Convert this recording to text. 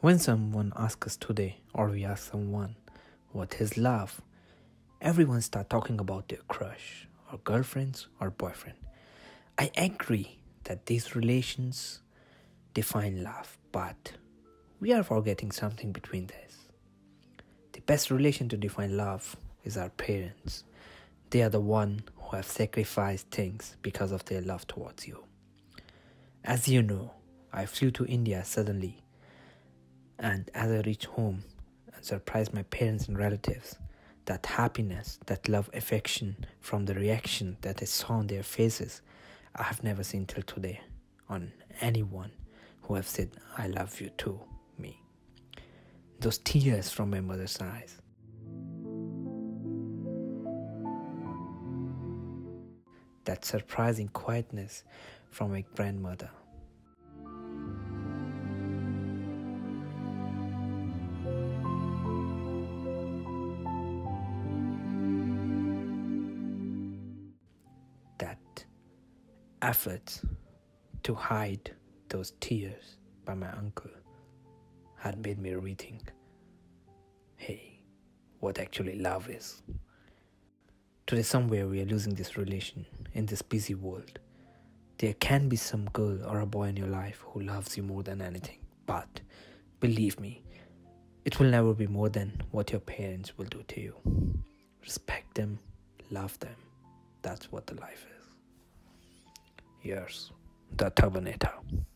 When someone asks us today, or we ask someone, what is love? Everyone starts talking about their crush, or girlfriends, or boyfriend. I agree that these relations define love, but we are forgetting something between this. The best relation to define love is our parents. They are the one who have sacrificed things because of their love towards you. As you know, I flew to India suddenly. And as I reached home and surprised my parents and relatives, that happiness, that love, affection from the reaction that I saw on their faces, I have never seen till today on anyone who have said, I love you too, me. Those tears from my mother's eyes. That surprising quietness from my grandmother. Efforts to hide those tears by my uncle had made me rethink, hey, what actually love is. Today somewhere we are losing this relation in this busy world. There can be some girl or a boy in your life who loves you more than anything, but believe me, it will never be more than what your parents will do to you. Respect them, love them, that's what the life is. Yes, the Turbanator.